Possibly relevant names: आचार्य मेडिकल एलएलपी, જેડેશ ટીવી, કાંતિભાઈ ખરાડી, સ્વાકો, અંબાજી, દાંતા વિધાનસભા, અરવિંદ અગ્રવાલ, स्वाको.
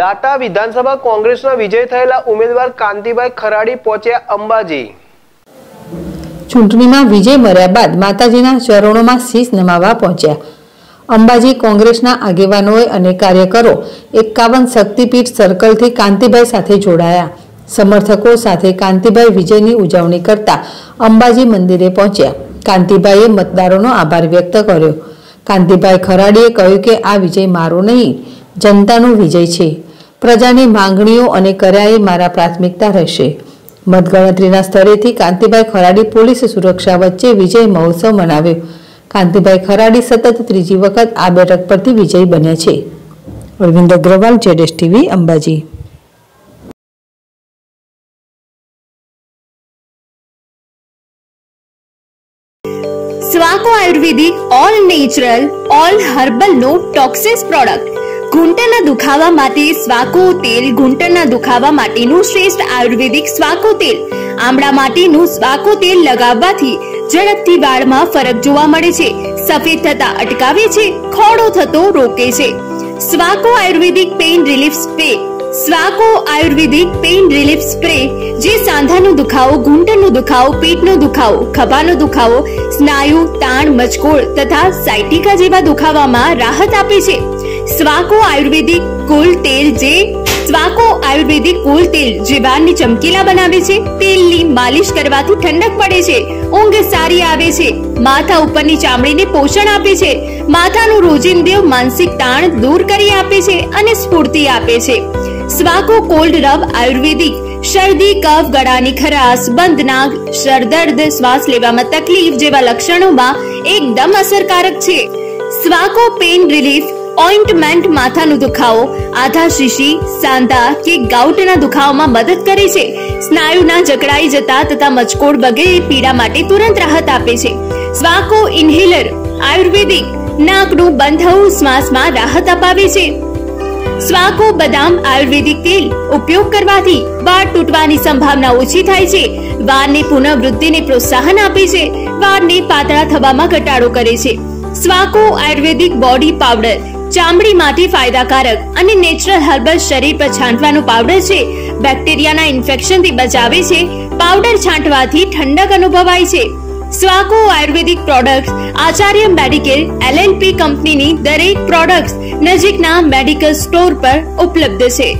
દાટા વિધાનસભા કોંગ્રેસના વિજય થયેલા ઉમેદવાર કાંતિભાઈ ખરાડી પહોંચ્યા અંબાજી। ચૂંટણીમાં વિજય મળ્યા બાદ માતાજીના ચરણોમાં શીશ નમાવવા પહોંચ્યા। અંબાજી કોંગ્રેસના આગેવાનોએ અને કાર્યકરો 51 શક્તિપીઠ સર્કલથી કાંતિભાઈ સાથે જોડાયા। સમર્થકો સાથે કાંતિભાઈ વિજયની ઉજવણી કરતા અંબાજી મંદિરે પહોંચ્યા। કાંતિભાઈએ મતદારોનો આભાર વ્યક્ત કર્યો। કાંતિભાઈ ખરાડીએ કહ્યું કે આ વિજય મારો નહીં, જનતાનો વિજય છે। પ્રજાની માંગણીઓ અને કર્યા એ મારા પ્રાથમિકતા રહેશે। મતગણતરીના સ્થળેથી કાંતિભાઈ ખરાડી પોલીસ સુરક્ષા વચ્ચે વિજય મહોત્સવ મનાવ્યો। કાંતિભાઈ ખરાડી સતત ત્રીજી વખત આ બેઠક પરથી વિજય બન્યા છે। અરવિંદ અગ્રવાલ, જેડેશ ટીવી, અંબાજી। स्वाको ayurvedic all natural all herbal no toxins product. ઘૂંટણના દુખાવા માટે સ્વાકો તેલ। ઘૂંટણના દુખાવા માટેનું શ્રેષ્ઠ આયુર્વેદિક સ્વાકો તેલ। આમળા માટેનું સ્વાકો તેલ લગાવવાથી ઝડપથી વાળમાં ફરક જોવા મળે છે। સફેદ થતા અટકાવે છે, ખોડો થતો રોકે છે। સ્વાકો ayurvedic pain relief spray. स्वाको ayurvedic pain relief spray जे सांधानो दुखावो, घूंटणनो दुखावो, पेटनो दुखावो, खभानो दुखावो, स्नायु ताण, मचकोड़ तथा साइटिका जेवा दुखावामां राहत आपे छे। स्वाको आयुर्वेदिक कूल तेल जे स्वाको आयुर्वेदिक कूल तेल जे वाळने चमकीला बनावे छे। तेलनी मालिश करवाथी ठंडक पड़े छे, ऊंघ सारी आवे छे, माथा उपरनी चामड़ीने पोषण आपे छे, माथानो रोजिंदो मानसिक ताण दूर करी आपे छे अने स्फूर्ति आपे छे। स्वाको कोल्ड रब आयुर्वेदिक शर्दी, कफ, गळानी खराश, बंद नाक, सरदर्द, श्वास लेवामां तकलीफ जेवा लक्षणोमां एकदम असरकारक छे। स्वाको पेन रिलीफ ऑइंटमेंट माथानो दुखावो, आधा शीशी, सांधा के गाउटना दुखावामां मदद करे छे। स्नायुना जकड़ाई जता तथा मचकोड़ वगैरे पीड़ा माटे तुरंत राहत आपे छे। स्वाको इनहेलर आयुर्वेदिक नाकनु बंधाऊ श्वासमां राहत अपावे छे। स्वाको बदाम आयुर्वेदिक तेल उपयोग करवाथी वाળ તૂટવાની સંભાવના ઓછી થાય છે। વાળની પુનઃવૃદ્ધિને પ્રોત્સાહન આપે છે। વાળને પાતળા થવામાં ઘટાડો કરે છે। સ્વાકો આયુર્વેદિક બોડી પાવડર ચામડી માટે ફાયદાકારક અને નેચરલ હર્બલ શરીર પર છાંટવાનો પાવડર છે। બેક્ટેરિયાના ઇન્ફેક્શનથી બચાવે છે। પાવડર છાંટવાથી ઠંડક અનુભવાય છે। स्वाको ayurvedic products आचार्य मेडिकल एलएलपी company नी दरेक प्रोडक्ट्स नजीकना मेडिकल स्टोर पर उपलब्ध है।